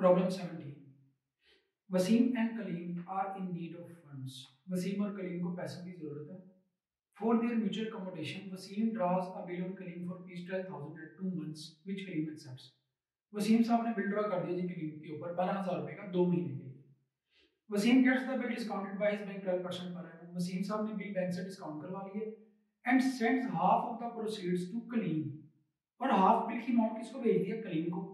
Problem 17, Wasim and Kaleem are in need of funds. Wasim और कलीम को पैसों की जरूरत है। For their mutual accommodation Wasim draws a bill on Kaleem for piece 12,000 at 2 months which Kaleem accepts. Wasim साहब ने बिल ड्रा कर दिया जी कलीम के ऊपर 12,000 रुपए का 2 महीने के लिए। Wasim gets the bill discounted by his bank 12% per annum. Wasim साहब ने बिल बैंक से डिस्काउंट करवा लिया and sends half of the proceeds to Kaleem, और हाफ बिल की अमाउंट किसको भेज दिया? कलीम को।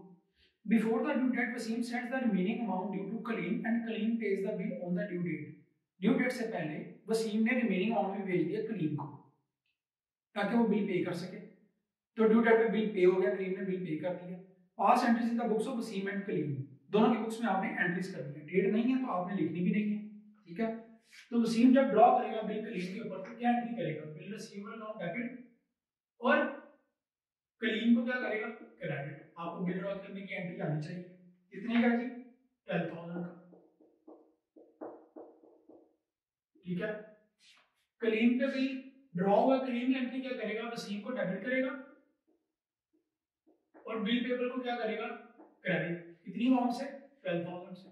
Before the due date, Wasim sends the remaining amount due to Kaleem and Kaleem pays the bill on the due date. Due date से पहले Wasim ने remaining amount भी भेज दिया Kaleem को ताकि वो bill pay कर सके। तो due date पे bill pay हो गया, Kaleem ने bill pay कर दिया। Past entries in the books of Wasim and Kaleem, दोनों की books में आपने entries कर दी है। Date नहीं है तो आपने लिखनी भी नहीं है, ठीक है? तो Wasim जब draw करेगा bill Kaleem के ऊपर तो क्या entry करेगा? Bill receivable on debit और Kaleem को क्या करेगा? Credit। आपको बिल ड्रॉ करने की एंट्री आनी चाहिए। कितने का जी? 12,000 का, ठीक है? कलीम पे बिल ड्रॉ हुआ, कलीम की एंट्री क्या करेगा? वसीम को डेबिट करेगा और बिल पेपर को क्या करेगा? क्रेडिट। कितनी अमाउंट से? 12,000 से,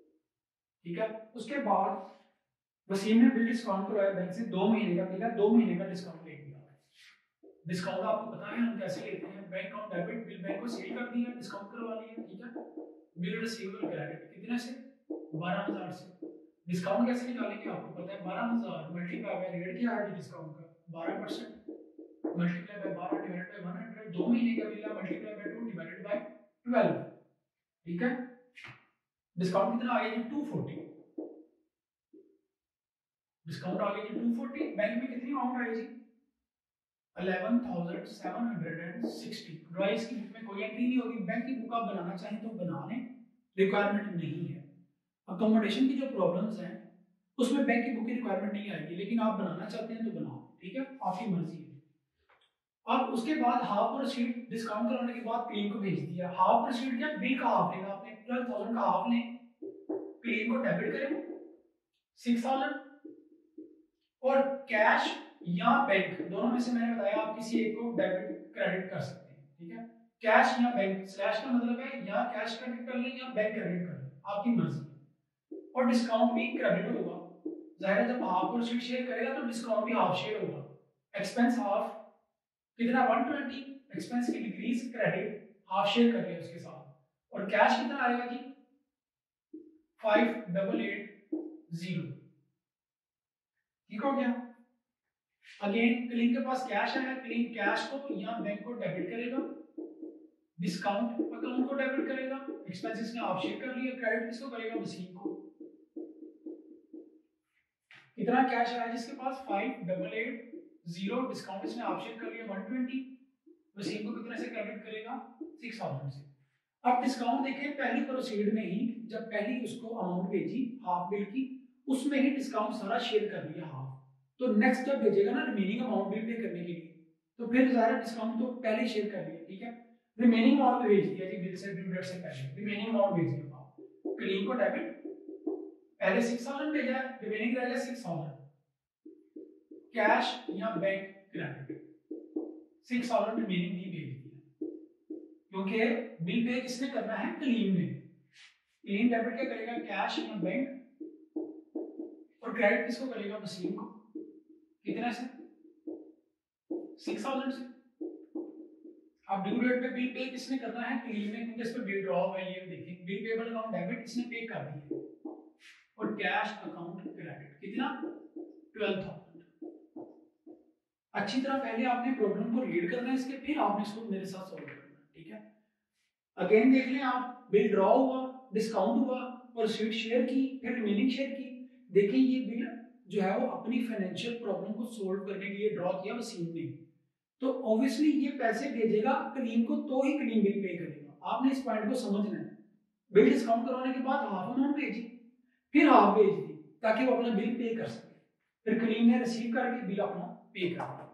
ठीक है? उसके बाद वसीम ने बिल डिस्काउंट करवाया बैंक से, 2 महीने का मिला, 2 महीने का डिस्काउंट ले लिया। डिस्काउंट आपको पता है हम कैसे लेते हैं, bank on debit, bill bank को सेल कर दिया, डिस्काउंट करवा लिया, ठीक है? बिल रिसीवेबल क्रेडिट कितने से? 12,000 से। डिस्काउंट कैसे निकालेंगे आपको पता है, 12,000 मल्टीप्लाई बाय रेट क्या है डिस्काउंट का? 12% मल्टीप्लाई बाय 12 डिवाइडेड बाय 100, 2 महीने का मिला मल्टीप्लाई बाय 2 डिवाइडेड बाय 12, ठीक है? डिस्काउंट कितना आ गया? 240। डिस्काउंट आ गया 240, बैंक में कितनी अमाउंट आई जी? 11,760। ड्राइस की बुक में कोई एंट्री नहीं होगी, बैंक की बुक आप बनाना चाहें तो बना लें, रिक्वायरमेंट नहीं है। अकोमोडेशन की जो प्रॉब्लम्स हैं उसमें बैंक की बुक की रिक्वायरमेंट नहीं आएगी, लेकिन आप बनाना चाहते हैं तो बनाओ, ठीक है? आपकी मर्जी है। अब उसके बाद हाफ पर सीट डिस्काउंट कराने के बाद क्लेम को भेज दिया। हाफ पर सीट क्या? बिल का हाफ लेगा आपने, 12,000 का हाफ लें, क्लेम को डेबिट करें 6,000 और कैश या बैंक दोनों में से मैंने बताया आप किसी एक को डेबिट क्रेडिट कर सकते हैं, ठीक है? कैश या बैंक, स्लैश का मतलब है या कैश क्रेडिट कर लें या बैंक क्रेडिट कर लें, आपकी मर्जी। और डिस्काउंट भी क्रेडिट होगा, जाहिर है जब हाफ और सीट शेयर करेगा तो डिस्काउंट भी हाफ शेयर होगा। एक्सपेंस हाफ कितना? 120, एक्सपेंस की डिक्रीज क्रेडिट हाफ शेयर कर लिया उसके साथ। और कैश कितना आएगा जी? 5880, ठीक हो गया? अगेन क्लीन के पास कैश है, क्लीन कैश को या बैंक को डेबिट करेगा, डिस्काउंट अकाउंट को डेबिट करेगा, एक्सपेंसेस ने आप शेयर कर लिया, क्रेडिट किसको करेगा? वसीम को। कितना कैश आया जिसके पास? 5880, डिस्काउंट इसने आप शेयर कर लिया 120, वसीम को कितने से क्रेडिट करेगा? 6,000 से। अब डिस्काउंट देखें, पहली प्रोसीड में ही जब पहली उसको अमाउंट भेजी हाफ बिल की, उसमें ही डिस्काउंट सारा शेयर कर लिया हाफ, तो नेक्स्ट जब भेजेगा ना रिमेनिंग अमाउंट बिल पे करने के लिए तो फिर सारा डिस्काउंट तो पहले शेयर कर लिया, ठीक है? रिमेनिंग अमाउंट भेज दिया जी बिल से, ड्यू डेट से पहले रिमेनिंग अमाउंट भेज दिया आप क्लेम को डेबिट, पहले 6,000 भेजा, रिमेनिंग रह गया 6,000, कैश या बैंक क्रेडिट 6,000 रिमेनिंग भी भेज दिया, क्योंकि बिल पे किसने करना है? क्लेम ने। क्लेम डेबिट क्या करेगा? कैश या बैंक, और क्रेडिट किसको करेगा? वसीम को। कितना से? 6,000 से। अब ड्यू डेट पे बिल पे किसने करना है? क्लीन ने, क्योंकि इस पे बिल ड्रॉ हुआ है, ये देखें बिल पेबल अकाउंट डेबिट इसने पे कर दिया और कैश अकाउंट क्रेडिट कितना? 12,000। अच्छी तरह पहले आपने प्रॉब्लम को रीड करना है इसके, फिर आपने इसको मेरे साथ सॉल्व करना है, ठीक है? अगेन देख लें आप, बिल ड्रॉ हुआ, डिस्काउंट हुआ और रिसीट शेयर की, फिर रिमेनिंग शेयर की। देखिए ये बिल जो है वो अपनी फाइनेंशियल प्रॉब्लम को सोल्व करने के लिए ड्रॉ किया वसीम ने, तो ऑब्वियसली ये पैसे भेजेगा कलीम को तो ही कलीम बिल पे करेगा। आपने इस पॉइंट को समझना है। बिल डिस्काउंट करवाने के बाद हाफ अमाउंट भेजी, फिर हाफ भेज दी ताकि वो अपना बिल पे कर सके, फिर कलीम ने रिसीव करके बिल अपना पे करा।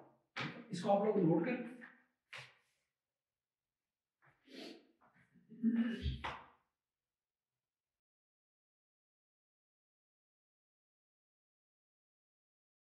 इसको आप लोग नोट करें।